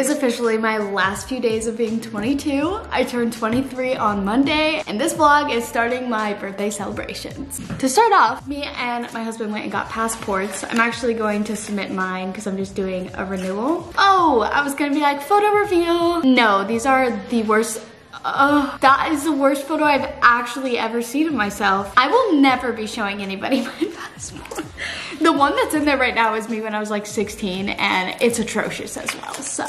is officially my last few days of being 22. I turned 23 on Monday, and this vlog is starting my birthday celebrations. To start off, me and my husband went and got passports. I'm actually going to submit mine because I'm just doing a renewal. Oh, I was gonna be like, photo reveal. No, these are the worst. Oh, that is the worst photo I've actually ever seen of myself. I will never be showing anybody my passport. The one that's in there right now is me when I was like 16, and it's atrocious as well. So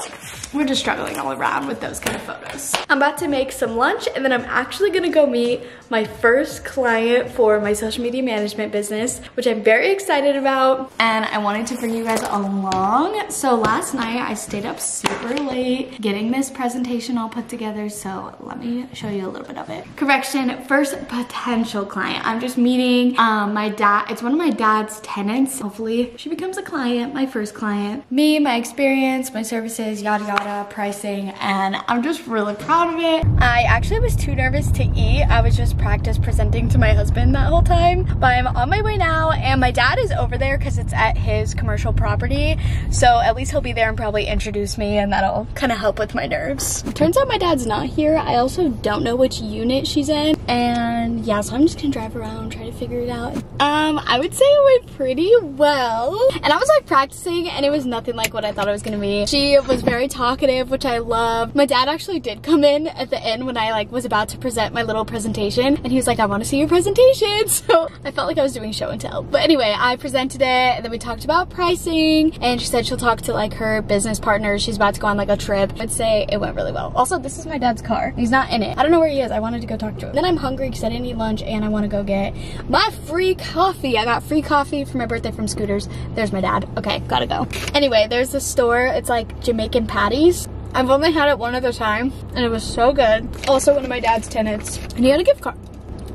we're just struggling all around with those kind of photos. I'm about to make some lunch, and then I'm actually gonna go meet my first client for my social media management business, which I'm very excited about. And I wanted to bring you guys along. So last night I stayed up super late getting this presentation all put together. So let me show you a little bit of it. Correction, first potential client. I'm just meeting my dad. It's one of my dad's tenants. Hopefully she becomes a client, my first client. Me, my experience, my services, yada yada, pricing, and I'm just really proud of it. I actually was too nervous to eat. I was just practicing presenting to my husband that whole time. But I'm on my way now, and my dad is over there because it's at his commercial property. So at least he'll be there and probably introduce me, and that'll kind of help with my nerves. Turns out my dad's not here. I also don't know which unit she's in, and yeah, so I'm just gonna drive around, try to figure it out. I would say it went pretty well, and I was like practicing, and it was nothing like what I thought it was gonna be. She was very talkative, which I love. My dad actually did come in at the end when I like was about to present my little presentation, and he was like, I want to see your presentation. So I felt like I was doing show and tell. But anyway, I presented it, and then we talked about pricing, and she said she'll talk to like her business partner. She's about to go on like a trip. I'd say it went really well. Also, this is my dad's car. He's not in it. I don't know where he is. I wanted to go talk to him. Then I'm hungry because I didn't eat lunch, and I want to go get my free coffee. I got free coffee for my birthday from Scooters. There's my dad. Okay, gotta go. Anyway, there's this store. It's like Jamaican patties. I've only had it one other time, and it was so good. Also, one of my dad's tenants. And he had a gift card.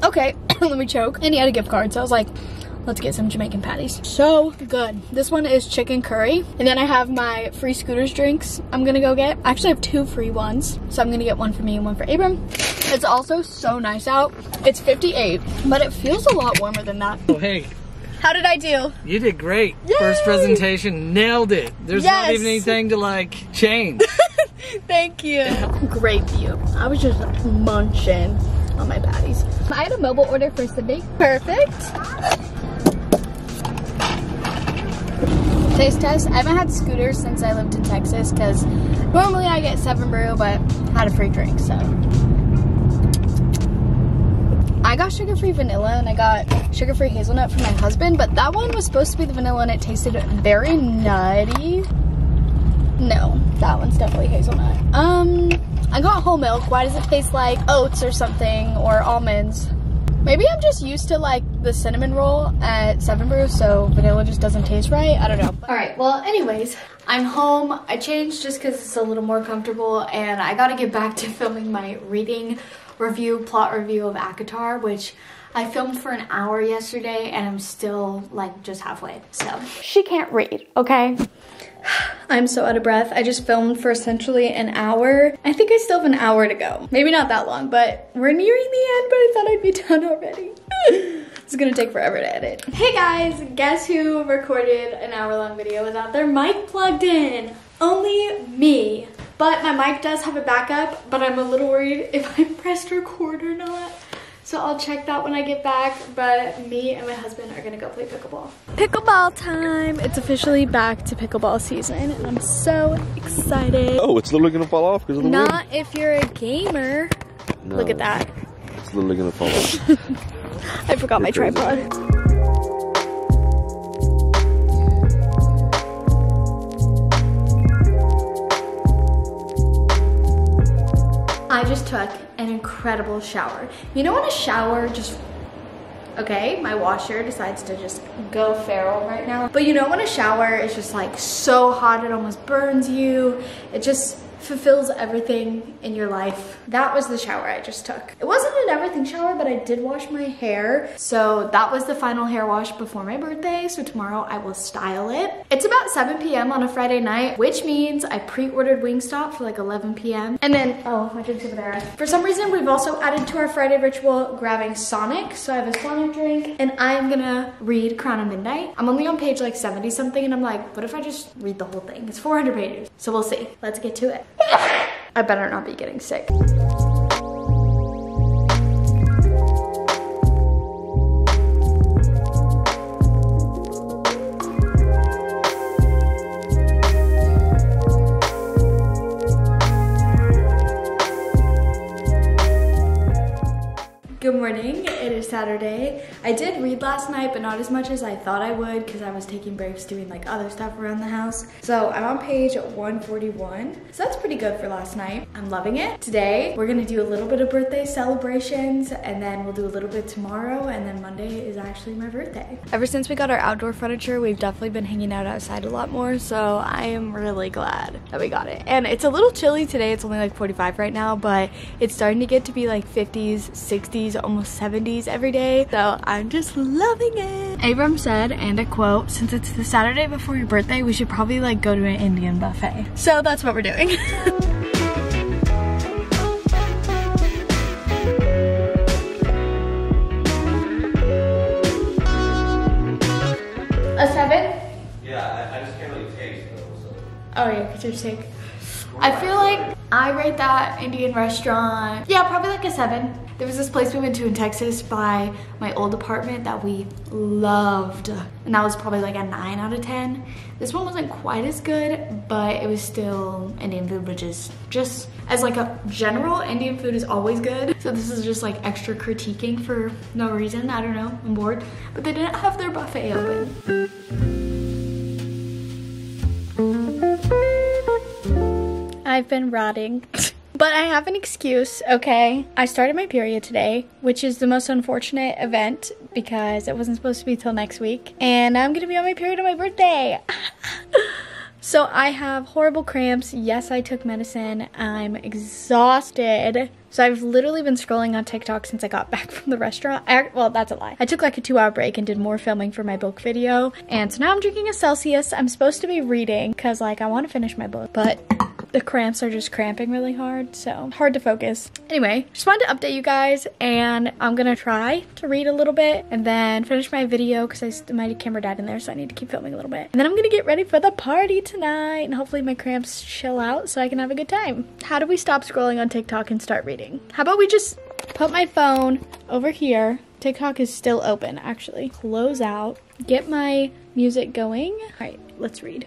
Okay, let me choke. And he had a gift card, so I was like, let's get some Jamaican patties. So good. This one is chicken curry. And then I have my free Scooters drinks I'm gonna go get. I actually have two free ones. So I'm gonna get one for me and one for Abram. It's also so nice out. It's 58, but it feels a lot warmer than that. Oh, hey. How did I do? You did great. Yay! First presentation, nailed it. There's yes. Not even anything to like change. Thank you. Great view. I was just munching on my patties. I had a mobile order for Sydney. Perfect. Taste test. I haven't had Scooters since I lived in Texas because normally I get 7 Brew, but had a free drink, so. I got sugar-free vanilla, and I got sugar-free hazelnut for my husband, but that one was supposed to be the vanilla, and it tasted very nutty. No, that one's definitely hazelnut. I got whole milk. Why does it taste like oats or something, or almonds? Maybe I'm just used to like the cinnamon roll at 7 Brew, so vanilla just doesn't taste right. I don't know. All right, well, anyways, I'm home. I changed just because it's a little more comfortable, and I gotta get back to filming my reading review, plot review of ACOTAR, which I filmed for an hour yesterday, and I'm still like just halfway, so. She can't read, okay? I'm so out of breath. I just filmed for essentially an hour. I think I still have an hour to go. Maybe not that long, but we're nearing the end, but I thought I'd be done already. It's gonna take forever to edit. Hey guys, guess who recorded an hour-long video without their mic plugged in? Only me. But my mic does have a backup, but I'm a little worried if I pressed record or not. So I'll check that when I get back, but me and my husband are gonna go play pickleball. Pickleball time! It's officially back to pickleball season, and I'm so excited. Oh, it's literally gonna fall off because of the wind. Not if you're a gamer. No, look at that. It's literally gonna fall off. I forgot my tripod. I just took an incredible shower. You know when a shower just, okay, my washer decides to just go feral right now. But you know when a shower is just like so hot it almost burns you. It just fulfills everything in your life. That was the shower I just took. It wasn't an everything shower, but I did wash my hair. So that was the final hair wash before my birthday. So tomorrow I will style it. It's about 7 p.m. on a Friday night, which means I pre-ordered Wingstop for like 11 p.m. And then, oh, my drink's over there. For some reason, we've also added to our Friday ritual grabbing Sonic. So I have a Sonic drink and I'm gonna read Crown of Midnight. I'm only on page like 70 something and I'm like, what if I just read the whole thing? It's 400 pages. So we'll see. Let's get to it. I better not be getting sick. Good morning. It is Saturday. I did read last night, but not as much as I thought I would because I was taking breaks doing like other stuff around the house. So I'm on page 141. So that's pretty good for last night. I'm loving it. Today, we're gonna do a little bit of birthday celebrations and then we'll do a little bit tomorrow and then Monday is actually my birthday. Ever since we got our outdoor furniture, we've definitely been hanging out outside a lot more. So I am really glad that we got it. And it's a little chilly today. It's only like 45 right now, but it's starting to get to be like 50s, 60s, almost 70s every day, so I'm just loving it. Abram said, and I quote, since it's the Saturday before your birthday, we should probably like go to an Indian buffet. So that's what we're doing. A 7? Yeah, I just can't really taste though, so. Oh yeah, because you're sick. I feel like I rate that Indian restaurant, yeah, probably like a 7. There was this place we went to in Texas by my old apartment that we loved, and that was probably like a 9 out of 10. This one wasn't quite as good, but it was still Indian food, which is just, as like a general, Indian food is always good. So this is just like extra critiquing for no reason. I don't know, I'm bored. But they didn't have their buffet open. I've been rotting. But I have an excuse, okay? I started my period today, which is the most unfortunate event because it wasn't supposed to be till next week. And I'm gonna be on my period on my birthday. So I have horrible cramps. Yes, I took medicine. I'm exhausted. So I've literally been scrolling on TikTok since I got back from the restaurant. Well, that's a lie. I took like a 2-hour break and did more filming for my book video. And so now I'm drinking a Celsius. I'm supposed to be reading because like I want to finish my book, but the cramps are just cramping really hard, so hard to focus. Anyway, just wanted to update you guys, and I'm gonna try to read a little bit and then finish my video because my camera died in there, so I need to keep filming a little bit. And then I'm gonna get ready for the party tonight, and hopefully my cramps chill out so I can have a good time. How do we stop scrolling on TikTok and start reading? How about we just put my phone over here? TikTok is still open, actually. Close out, get my music going. All right, let's read.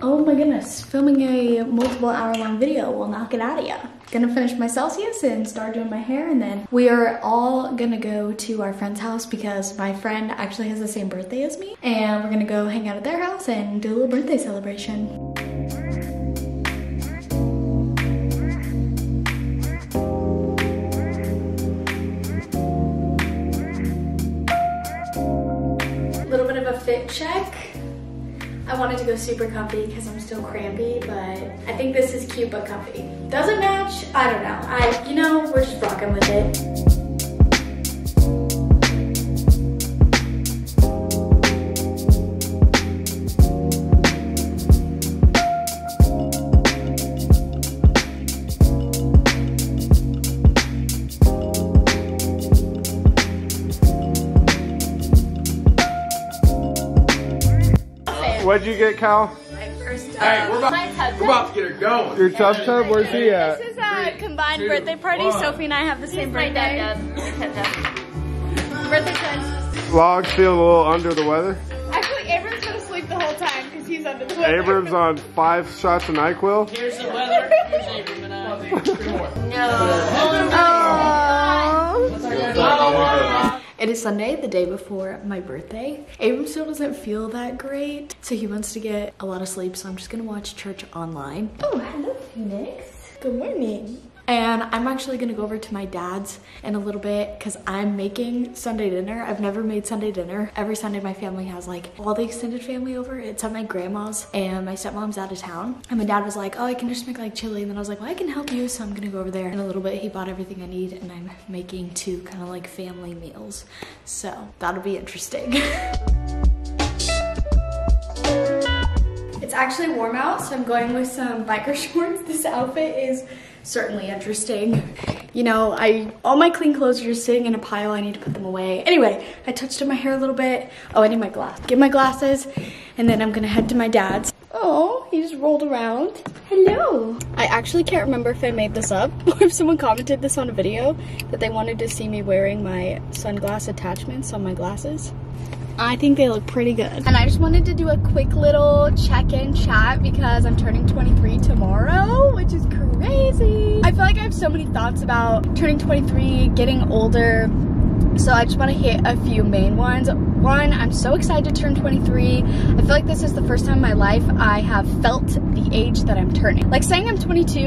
Oh my goodness, filming a multiple hour-long video will knock it out of you. Gonna finish my Celsius and start doing my hair, and then we are all gonna go to our friend's house because my friend actually has the same birthday as me, and we're gonna go hang out at their house and do a little birthday celebration. Fit check. I wanted to go super comfy because I'm still crampy, but I think this is cute but comfy. Doesn't match? I don't know. You know, we're just rocking with it. What'd you get, Cal? My first tub. Hey, we're about to get her going. Your tub tub? Where's he at? This is a combined birthday party. One. Sophie and I have the same birthday. Birthday tub. Log's feeling a little under the weather. I feel like Abram's gonna sleep the whole time because he's under the weather. Abram's on 5 shots of NyQuil. Here's the weather. Here's Abram and I. 3 more. No. Oh. It is Sunday, the day before my birthday. Abram still doesn't feel that great, so he wants to get a lot of sleep, so I'm just gonna watch church online. Oh, hello, Phoenix. Good morning. And I'm actually gonna go over to my dad's in a little bit because I'm making Sunday dinner. I've never made Sunday dinner. Every Sunday my family has like all the extended family over. It's at my grandma's and my stepmom's out of town. And my dad was like, oh, I can just make like chili. And then I was like, well, I can help you. So I'm gonna go over there in a little bit. He bought everything I need and I'm making two kind of like family meals. So that'll be interesting. It's actually warm out, so I'm going with some biker shorts. This outfit is certainly interesting. You know, all my clean clothes are just sitting in a pile. I need to put them away. Anyway, I touched up my hair a little bit. Oh, I need my glass. Get my glasses, and then I'm gonna head to my dad's. Oh, he just rolled around. Hello. I actually can't remember if I made this up or if someone commented this on a video that they wanted to see me wearing my sunglass attachments on my glasses. I think they look pretty good. And I just wanted to do a quick little check-in chat because I'm turning 23 tomorrow, which is crazy. I feel like I have so many thoughts about turning 23, getting older. So I just want to hit a few main ones. One, I'm so excited to turn 23. I feel like this is the first time in my life I have felt the age that I'm turning. Like saying I'm 22,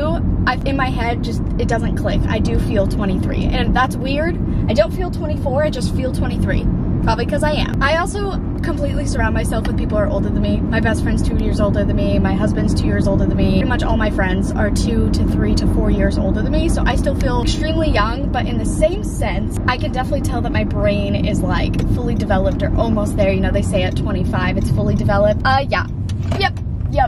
in my head, just it doesn't click. I do feel 23, and that's weird. I don't feel 24, I just feel 23. Probably because I am. I also completely surround myself with people who are older than me. My best friend's 2 years older than me. My husband's 2 years older than me. Pretty much all my friends are 2 to 3 to 4 years older than me. So I still feel extremely young, but in the same sense, I can definitely tell that my brain is like fully developed or almost there. You know, they say at 25, it's fully developed. Yep.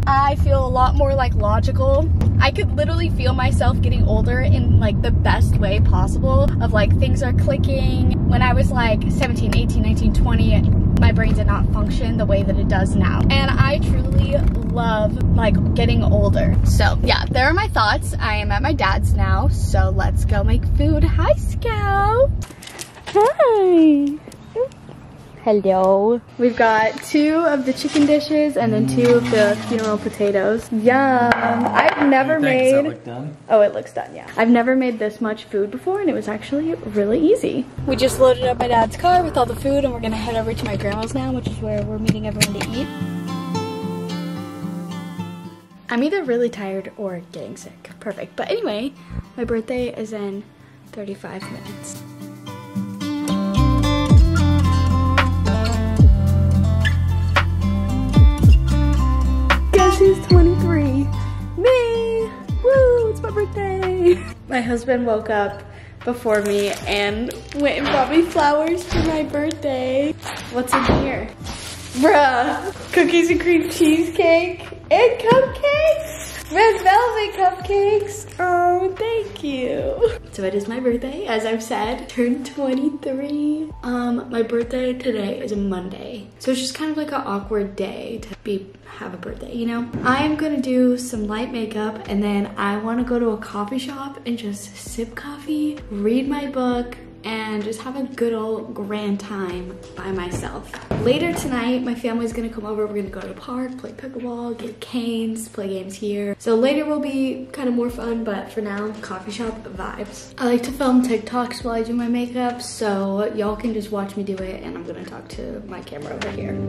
I feel a lot more like logical. I could literally feel myself getting older in like the best way possible of like things are clicking. When I was like 17, 18, 19, 20, my brain did not function the way that it does now. And I truly love like getting older. So yeah, there are my thoughts. I am at my dad's now, so let's go make food. Hi, Scout. Hi. Hello. We've got two of the chicken dishes and then two of the funeral potatoes. Yum. I've never made... Does that look done? Oh, it looks done, yeah. I've never made this much food before and it was actually really easy. We just loaded up my dad's car with all the food and we're gonna head over to my grandma's now, which is where we're meeting everyone to eat. I'm either really tired or getting sick. Perfect. But anyway, my birthday is in 35 minutes. She's 23. Me! Woo! It's my birthday! My husband woke up before me and went and bought me flowers for my birthday. What's in here? Bruh! Cookies and cream cheesecake and cupcakes! Red velvet cupcakes! Oh, thank you! So it is my birthday, as I've said. Turned 23. My birthday today is a Monday. So it's just kind of like an awkward day to have a birthday, you know? I'm gonna do some light makeup and then I wanna go to a coffee shop and just sip coffee, read my book, and just have a good old grand time by myself. Later tonight, my family's gonna come over. We're gonna go to the park, play pickleball, get Canes, play games here. So later will be kind of more fun, but for now, coffee shop vibes. I like to film TikToks while I do my makeup, so y'all can just watch me do it, and I'm gonna talk to my camera over here.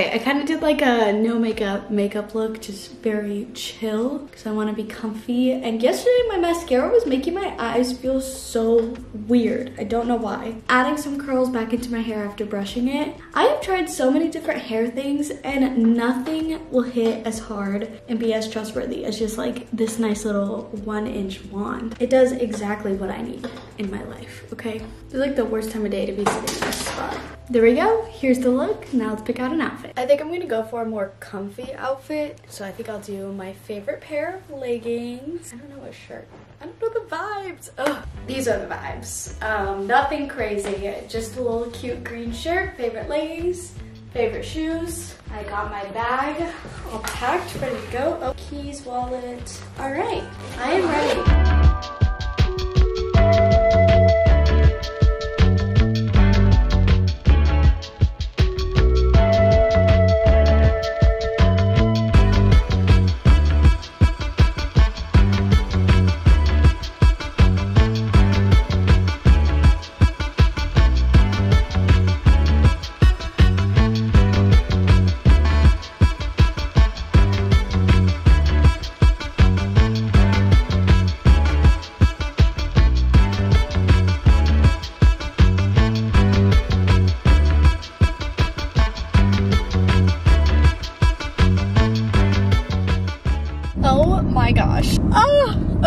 I kind of did like a no makeup look, just very chill because I want to be comfy. And yesterday my mascara was making my eyes feel so weird. I don't know why. Adding some curls back into my hair after brushing it. I have tried so many different hair things and nothing will hit as hard and be as trustworthy as just like this nice little 1-inch wand. It does exactly what I need in my life, okay? It's like the worst time of day to be sitting in this spot. There we go. Here's the look. Now let's pick out an outfit. I think I'm gonna go for a more comfy outfit. So I think I'll do my favorite pair of leggings. I don't know what shirt. I don't know the vibes. Ugh. These are the vibes. Nothing crazy. Just a little cute green shirt, favorite leggings, favorite shoes. I got my bag all packed, ready to go. Oh, keys, wallet. All right, I am ready.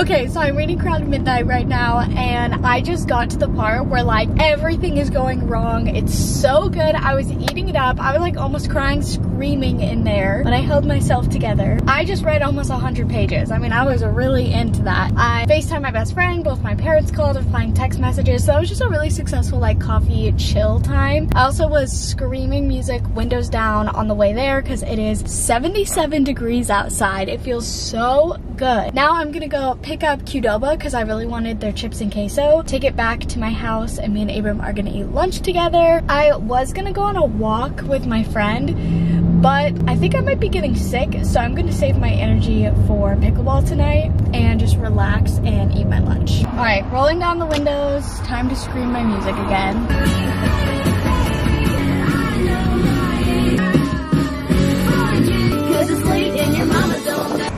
Okay, so I'm reading Crown of Midnight right now, and I just got to the part where like everything is going wrong. It's so good. I was eating it up. I was like almost crying, screaming in there, but I held myself together. I just read almost 100 pages. I mean, I was really into that. I FaceTimed my best friend. Both my parents called, replying text messages. So that was just a really successful like coffee chill time. I also was screaming music, windows down on the way there because it is 77 degrees outside. It feels so good. Now I'm gonna go pick up Qdoba because I really wanted their chips and queso, take it back to my house, and me and Abram are gonna eat lunch together. I was gonna go on a walk with my friend, but I think I might be getting sick, so I'm gonna save my energy for pickleball tonight and just relax and eat my lunch. All right, rolling down the windows, time to scream my music again.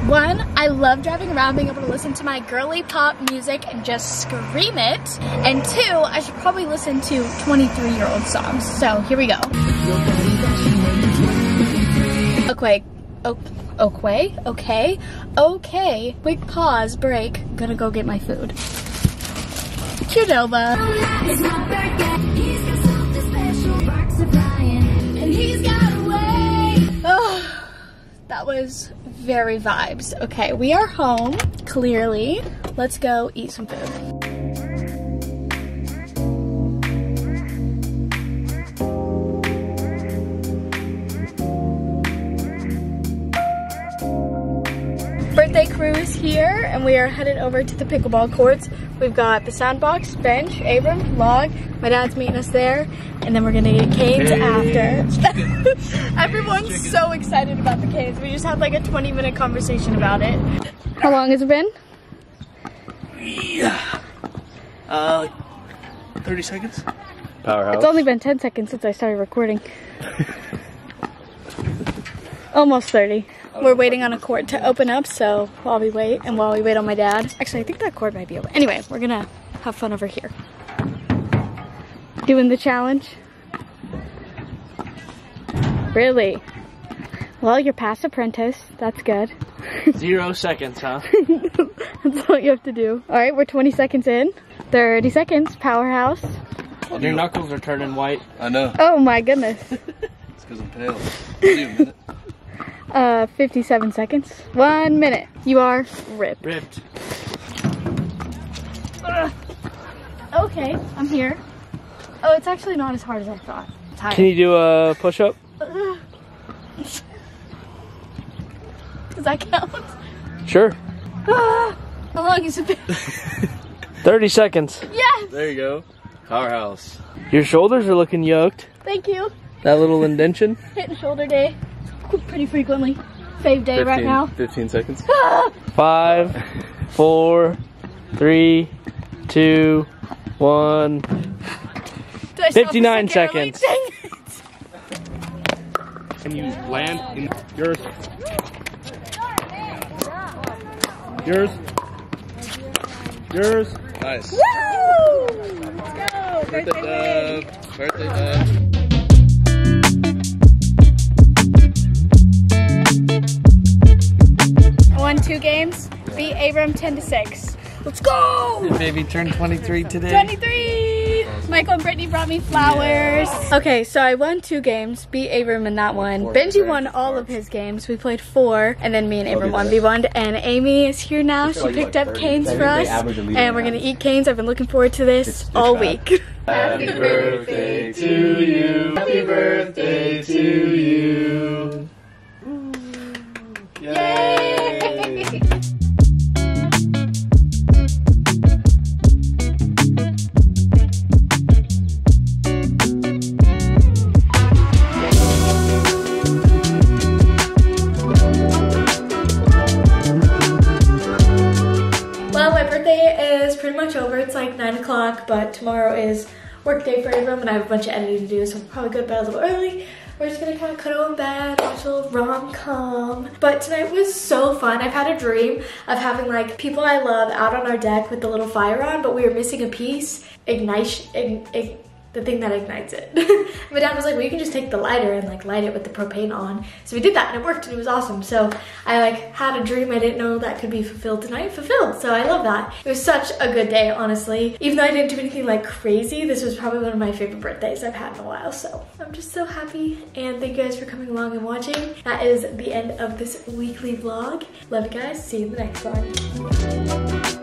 One, I love driving around, being able to listen to my girly pop music and just scream it. And two, I should probably listen to 23-year-old songs. So here we go. Okay, okay, okay, okay. Quick pause, break. Gonna go get my food. Qdoba. It's my birthday. He's got something special. Box of Ryan, and he's got away. Oh. That was very vibes. Okay, we are home, clearly. Let's go eat some food. Birthday crew is here, and we are headed over to the pickleball courts. We've got the soundbox, bench, Abram, log. My dad's meeting us there, and then we're gonna get Canes after. Everyone's so excited about the Canes. We just had like a 20-minute conversation about it. How long has it been? 30 seconds. Powerhouse. It's only been 10 seconds since I started recording. Almost 30. We're waiting on a court to open up, so while we wait, and while we wait on my dad. Actually, I think that court might be open. Anyway, we're gonna have fun over here. Doing the challenge? Really? Well, you're past apprentice. That's good. 0 seconds, huh? That's all you have to do. All right, we're 20 seconds in. 30 seconds, powerhouse. Oh, your knuckles are turning white. I know. Oh my goodness. It's because I'm pale. See you in a minute. 57 seconds. 1 minute. You are ripped. Ripped. Ugh. Okay, I'm here. Oh, it's actually not as hard as I thought. I'm tired. Can you do a push-up? Does that count? Sure. How long has it been? 30 seconds. Yes! There you go. Powerhouse. Your shoulders are looking yoked. Thank you. That little indention. Hitting shoulder day. Pretty frequently. Fave day 15, right now. 15 seconds. 5, 4, 3, 2, 1. 59 seconds. Can you land in yours? Yours. Yours. Nice. Woo! Let's go. Birthday dub. Birthday dub. Won 2 games, beat Abram 10-6. Let's go! The baby turned 23 today. 23! Michael and Brittany brought me flowers. Yeah. Okay, so I won 2 games, beat Abram in that one. Benji won all of his games. We played 4, and then me and Abram 1v1'd. And Amy is here now. She picked up Canes for us, and we're gonna eat Canes. I've been looking forward to this all week. Happy birthday to you. Happy birthday to you. Yay! But tomorrow is work day for Abram, and I have a bunch of editing to do, so I'm probably going to bed a little early. We're just going to kind of cuddle in bed, watch a little rom-com. But tonight was so fun. I've had a dream of having like people I love out on our deck with the little fire on, but we were missing a piece. Ignition. the thing that ignites it. My dad was like, well, you can just take the lighter and like light it with the propane on. So we did that and it worked and it was awesome. So I like had a dream I didn't know that could be fulfilled tonight, fulfilled. So I love that. It was such a good day, honestly. Even though I didn't do anything like crazy, this was probably one of my favorite birthdays I've had in a while. So I'm just so happy. And thank you guys for coming along and watching. That is the end of this weekly vlog. Love you guys. See you in the next one.